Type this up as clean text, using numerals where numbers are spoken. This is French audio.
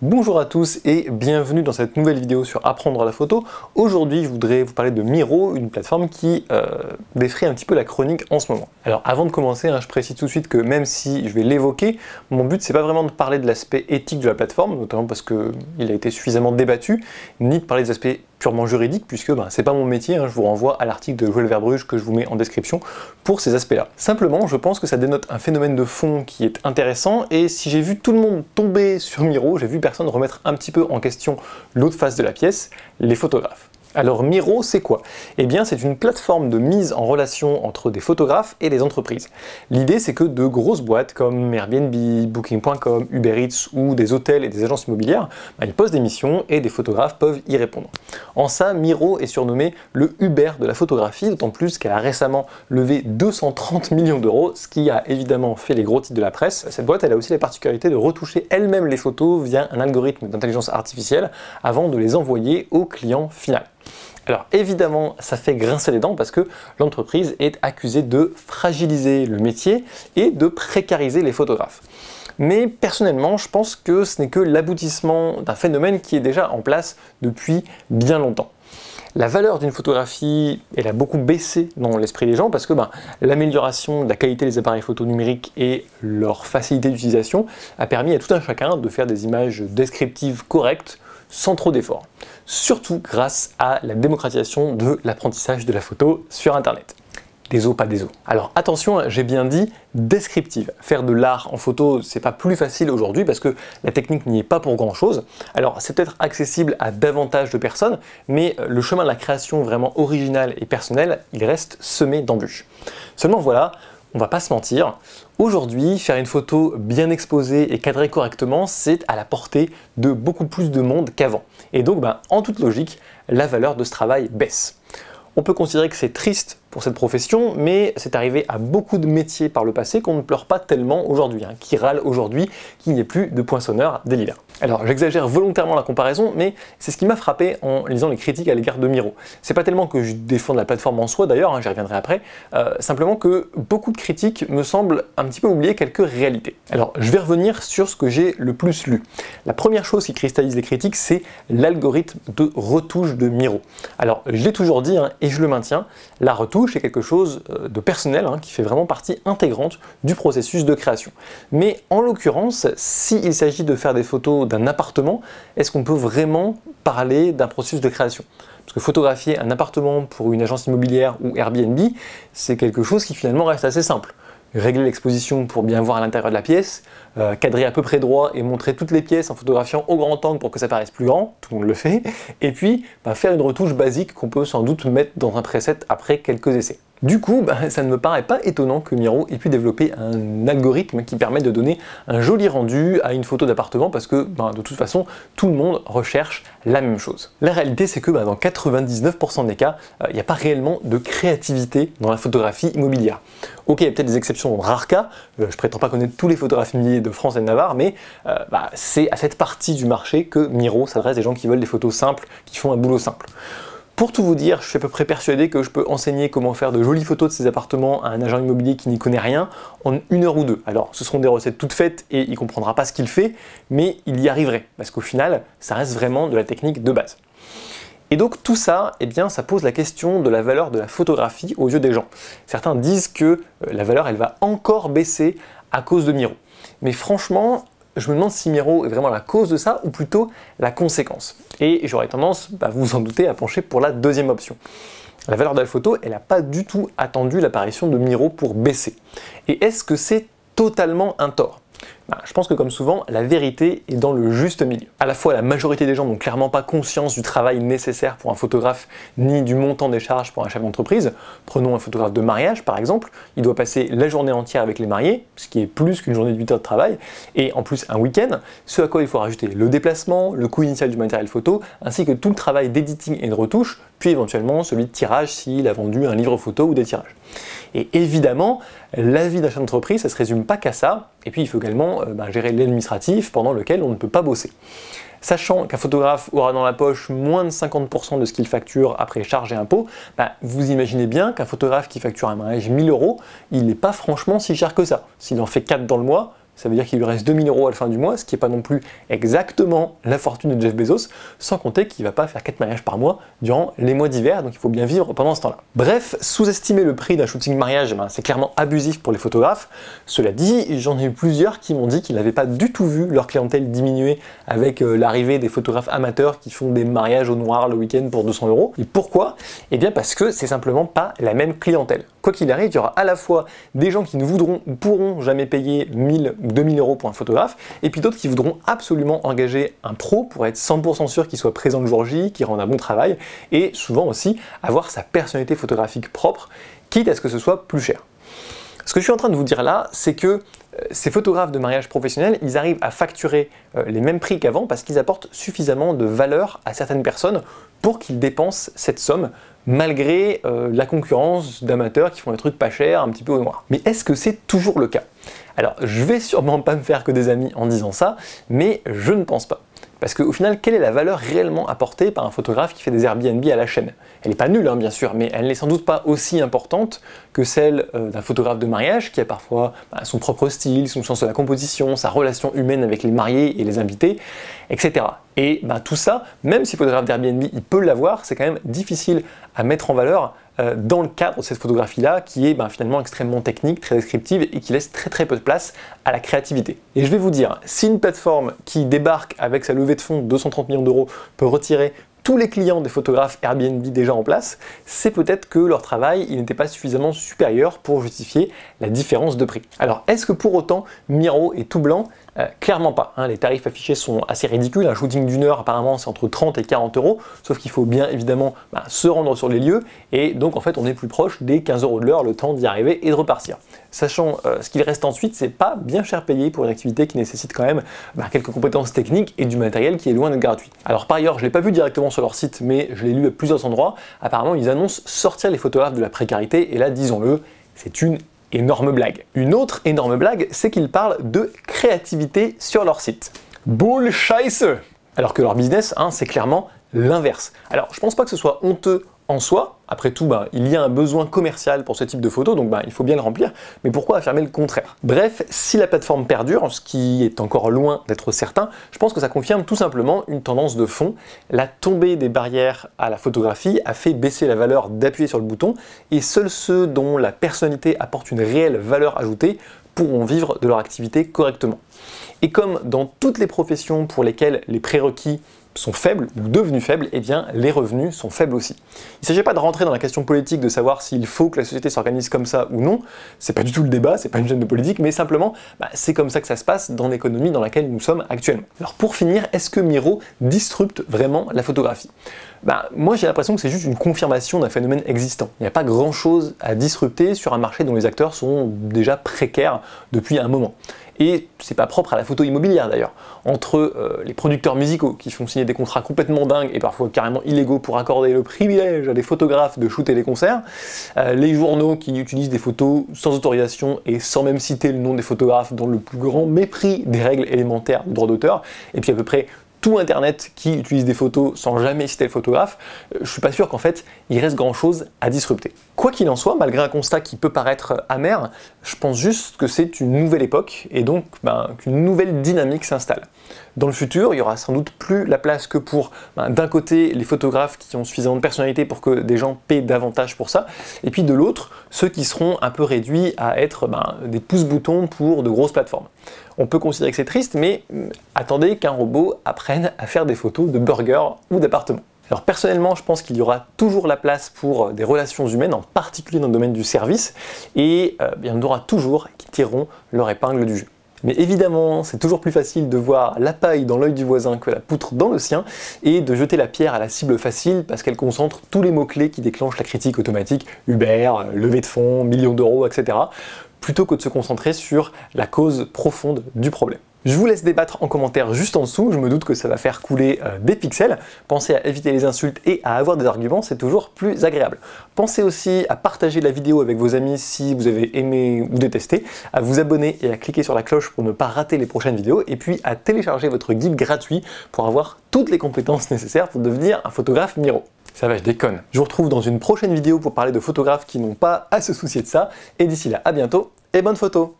Bonjour à tous et bienvenue dans cette nouvelle vidéo sur apprendre la photo. Aujourd'hui, je voudrais vous parler de Meero, une plateforme qui défraie un petit peu la chronique en ce moment. Alors avant de commencer, je précise tout de suite que même si je vais l'évoquer, mon but c'est pas vraiment de parler de l'aspect éthique de la plateforme, notamment parce qu'il a été suffisamment débattu, ni de parler des aspects purement juridique, puisque c'est pas mon métier, je vous renvoie à l'article de Joëlle Verbrugge que je vous mets en description pour ces aspects-là. Simplement, je pense que ça dénote un phénomène de fond qui est intéressant, et si j'ai vu tout le monde tomber sur Meero, j'ai vu personne remettre un petit peu en question l'autre face de la pièce, les photographes. Alors Meero, c'est quoi? Eh bien, c'est une plateforme de mise en relation entre des photographes et des entreprises. L'idée, c'est que de grosses boîtes comme Airbnb, Booking.com, Uber Eats ou des hôtels et des agences immobilières, ils postent des missions et des photographes peuvent y répondre. En ça, Meero est surnommé le Uber de la photographie, d'autant plus qu'elle a récemment levé 230 millions d'euros, ce qui a évidemment fait les gros titres de la presse. Cette boîte, elle a aussi la particularité de retoucher elle-même les photos via un algorithme d'intelligence artificielle avant de les envoyer au client final. Alors évidemment, ça fait grincer les dents parce que l'entreprise est accusée de fragiliser le métier et de précariser les photographes. Mais personnellement, je pense que ce n'est que l'aboutissement d'un phénomène qui est déjà en place depuis bien longtemps. La valeur d'une photographie, elle a beaucoup baissé dans l'esprit des gens parce que l'amélioration de la qualité des appareils photo numériques et leur facilité d'utilisation a permis à tout un chacun de faire des images descriptives correctes sans trop d'efforts, surtout grâce à la démocratisation de l'apprentissage de la photo sur Internet. Déso, pas déso. Alors attention, j'ai bien dit descriptive. Faire de l'art en photo, c'est pas plus facile aujourd'hui parce que la technique n'y est pas pour grand chose. Alors c'est peut-être accessible à davantage de personnes, mais le chemin de la création vraiment originale et personnelle, il reste semé d'embûches. Seulement voilà, on va pas se mentir, aujourd'hui, faire une photo bien exposée et cadrée correctement, c'est à la portée de beaucoup plus de monde qu'avant. Et donc, en toute logique, la valeur de ce travail baisse. On peut considérer que c'est triste pour cette profession, mais c'est arrivé à beaucoup de métiers par le passé qu'on ne pleure pas tellement aujourd'hui, qui râlent aujourd'hui qu'il n'y ait plus de poinçonneur des lilas. Alors j'exagère volontairement la comparaison, mais c'est ce qui m'a frappé en lisant les critiques à l'égard de Meero. C'est pas tellement que je défende la plateforme en soi d'ailleurs, j'y reviendrai après, simplement que beaucoup de critiques me semblent un petit peu oublier quelques réalités. Alors je vais revenir sur ce que j'ai le plus lu. La première chose qui cristallise les critiques, c'est l'algorithme de retouche de Meero. Alors je l'ai toujours dit, et je le maintiens, la retouche est quelque chose de personnel, qui fait vraiment partie intégrante du processus de création. Mais en l'occurrence, s'il s'agit de faire des photos d'un appartement, est-ce qu'on peut vraiment parler d'un processus de création? Parce que photographier un appartement pour une agence immobilière ou Airbnb, c'est quelque chose qui finalement reste assez simple. Régler l'exposition pour bien voir à l'intérieur de la pièce, cadrer à peu près droit et montrer toutes les pièces en photographiant au grand angle pour que ça paraisse plus grand, tout le monde le fait, et puis faire une retouche basique qu'on peut sans doute mettre dans un preset après quelques essais. Du coup, ça ne me paraît pas étonnant que Meero ait pu développer un algorithme qui permet de donner un joli rendu à une photo d'appartement parce que de toute façon, tout le monde recherche la même chose. La réalité, c'est que dans 99% des cas, il n'y a pas réellement de créativité dans la photographie immobilière. Ok, il y a peut-être des exceptions en rares cas, je prétends pas connaître tous les photographes immobiliers de France et de Navarre, mais c'est à cette partie du marché que Meero s'adresse des gens qui veulent des photos simples, qui font un boulot simple. Pour tout vous dire, je suis à peu près persuadé que je peux enseigner comment faire de jolies photos de ces appartements à un agent immobilier qui n'y connaît rien en une heure ou deux. Alors, ce seront des recettes toutes faites et il ne comprendra pas ce qu'il fait, mais il y arriverait, parce qu'au final, ça reste vraiment de la technique de base. Et donc tout ça, ça pose la question de la valeur de la photographie aux yeux des gens. Certains disent que la valeur, elle va encore baisser à cause de Meero. Mais franchement, je me demande si Meero est vraiment la cause de ça ou plutôt la conséquence. Et j'aurais tendance, vous en doutez, à pencher pour la deuxième option. La valeur de la photo, elle n'a pas du tout attendu l'apparition de Meero pour baisser. Et est-ce que c'est totalement un tort? Je pense que comme souvent, la vérité est dans le juste milieu. À la fois, la majorité des gens n'ont clairement pas conscience du travail nécessaire pour un photographe, ni du montant des charges pour un chef d'entreprise. Prenons un photographe de mariage par exemple, il doit passer la journée entière avec les mariés, ce qui est plus qu'une journée de 8 heures de travail, et en plus un week-end, ce à quoi il faut rajouter le déplacement, le coût initial du matériel photo, ainsi que tout le travail d'éditing et de retouche, puis éventuellement celui de tirage s'il a vendu un livre photo ou des tirages. Et évidemment, la vie d'un chef d'entreprise, ça ne se résume pas qu'à ça, et puis il faut également gérer l'administratif pendant lequel on ne peut pas bosser. Sachant qu'un photographe aura dans la poche moins de 50% de ce qu'il facture après charges et impôts, vous imaginez bien qu'un photographe qui facture un mariage 1000 euros, il n'est pas franchement si cher que ça. S'il en fait 4 dans le mois, ça veut dire qu'il lui reste 2000 € à la fin du mois, ce qui n'est pas non plus exactement la fortune de Jeff Bezos, sans compter qu'il ne va pas faire 4 mariages par mois durant les mois d'hiver, donc il faut bien vivre pendant ce temps-là. Bref, sous-estimer le prix d'un shooting mariage, ben, c'est clairement abusif pour les photographes. Cela dit, j'en ai eu plusieurs qui m'ont dit qu'ils n'avaient pas du tout vu leur clientèle diminuer avec l'arrivée des photographes amateurs qui font des mariages au noir le week-end pour 200 €. Et pourquoi? Eh bien parce que c'est simplement pas la même clientèle. Quoi qu'il arrive, il y aura à la fois des gens qui ne voudront ou pourront jamais payer 1000 ou 2000 € pour un photographe, et puis d'autres qui voudront absolument engager un pro pour être 100% sûr qu'il soit présent le jour J, qu'il rende un bon travail, et souvent aussi avoir sa personnalité photographique propre, quitte à ce que ce soit plus cher. Ce que je suis en train de vous dire là, c'est que ces photographes de mariage professionnels, ils arrivent à facturer les mêmes prix qu'avant parce qu'ils apportent suffisamment de valeur à certaines personnes pour qu'ils dépensent cette somme, malgré la concurrence d'amateurs qui font des trucs pas chers, un petit peu au noir. Mais est-ce que c'est toujours le cas? Alors, je vais sûrement pas me faire que des amis en disant ça, mais je ne pense pas. Parce qu'au final, quelle est la valeur réellement apportée par un photographe qui fait des Airbnb à la chaîne? Elle n'est pas nulle, hein, bien sûr, mais elle n'est sans doute pas aussi importante que celle d'un photographe de mariage qui a parfois son propre style, son sens de la composition, sa relation humaine avec les mariés et les invités, etc. Et tout ça, même si le photographe d'Airbnb il peut l'avoir, c'est quand même difficile à mettre en valeur dans le cadre de cette photographie-là, qui est finalement extrêmement technique, très descriptive et qui laisse très peu de place à la créativité. Et je vais vous dire, si une plateforme qui débarque avec sa levée de fonds de 230 millions € peut retirer tous les clients des photographes Airbnb déjà en place, c'est peut-être que leur travail n'était pas suffisamment supérieur pour justifier la différence de prix. Alors, est-ce que pour autant Meero est tout blanc? Clairement pas. Hein, les tarifs affichés sont assez ridicules. Un shooting d'une heure, apparemment, c'est entre 30 et 40 €, sauf qu'il faut bien évidemment se rendre sur les lieux, et donc en fait, on est plus proche des 15 € de l'heure, le temps d'y arriver et de repartir. Sachant ce qu'il reste ensuite, c'est pas bien cher payé pour une activité qui nécessite quand même quelques compétences techniques et du matériel qui est loin d'être gratuit. Alors par ailleurs, je l'ai pas vu directement sur leur site, mais je l'ai lu à plusieurs endroits. Apparemment, ils annoncent sortir les photographes de la précarité, et là, disons-le, c'est une énorme blague. Une autre énorme blague, c'est qu'ils parlent de créativité sur leur site. Bullshit! Alors que leur business, c'est clairement l'inverse. Alors, je pense pas que ce soit honteux en soi. Après tout, il y a un besoin commercial pour ce type de photos, donc il faut bien le remplir, mais pourquoi affirmer le contraire? Bref, si la plateforme perdure, ce qui est encore loin d'être certain, je pense que ça confirme tout simplement une tendance de fond. La tombée des barrières à la photographie a fait baisser la valeur d'appuyer sur le bouton, et seuls ceux dont la personnalité apporte une réelle valeur ajoutée pourront vivre de leur activité correctement. Et comme dans toutes les professions pour lesquelles les prérequis sont faibles ou devenus faibles, eh bien les revenus sont faibles aussi. Il ne s'agit pas de rentrer dans la question politique de savoir s'il faut que la société s'organise comme ça ou non, c'est pas du tout le débat, c'est pas une chaîne de politique, mais simplement c'est comme ça que ça se passe dans l'économie dans laquelle nous sommes actuellement. Alors pour finir, est-ce que Meero disrupte vraiment la photographie? Moi j'ai l'impression que c'est juste une confirmation d'un phénomène existant. Il n'y a pas grand chose à disrupter sur un marché dont les acteurs sont déjà précaires depuis un moment. Et c'est pas propre à la photo immobilière d'ailleurs. Entre les producteurs musicaux qui font signer des contrats complètement dingues et parfois carrément illégaux pour accorder le privilège à des photographes de shooter les concerts, les journaux qui utilisent des photos sans autorisation et sans même citer le nom des photographes dans le plus grand mépris des règles élémentaires du droit d'auteur, et puis à peu près tout Internet qui utilise des photos sans jamais citer le photographe, je suis pas sûr qu'en fait il reste grand chose à disrupter. Quoi qu'il en soit, malgré un constat qui peut paraître amer, je pense juste que c'est une nouvelle époque et donc qu'une nouvelle dynamique s'installe. Dans le futur, il y aura sans doute plus la place que pour d'un côté les photographes qui ont suffisamment de personnalité pour que des gens paient davantage pour ça, et puis de l'autre ceux qui seront un peu réduits à être des pouce-boutons pour de grosses plateformes. On peut considérer que c'est triste, mais attendez qu'un robot apprenne à faire des photos de burgers ou d'appartements. Alors personnellement, je pense qu'il y aura toujours la place pour des relations humaines, en particulier dans le domaine du service, et il y en aura toujours qui tireront leur épingle du jeu. Mais évidemment, c'est toujours plus facile de voir la paille dans l'œil du voisin que la poutre dans le sien, et de jeter la pierre à la cible facile parce qu'elle concentre tous les mots-clés qui déclenchent la critique automatique, Uber, levée de fonds, millions d'euros, etc., plutôt que de se concentrer sur la cause profonde du problème. Je vous laisse débattre en commentaire juste en dessous, je me doute que ça va faire couler des pixels. Pensez à éviter les insultes et à avoir des arguments, c'est toujours plus agréable. Pensez aussi à partager la vidéo avec vos amis si vous avez aimé ou détesté, à vous abonner et à cliquer sur la cloche pour ne pas rater les prochaines vidéos, et puis à télécharger votre guide gratuit pour avoir toutes les compétences nécessaires pour devenir un photographe Meero. Ça va, je déconne. Je vous retrouve dans une prochaine vidéo pour parler de photographes qui n'ont pas à se soucier de ça, et d'ici là, à bientôt et bonne photo!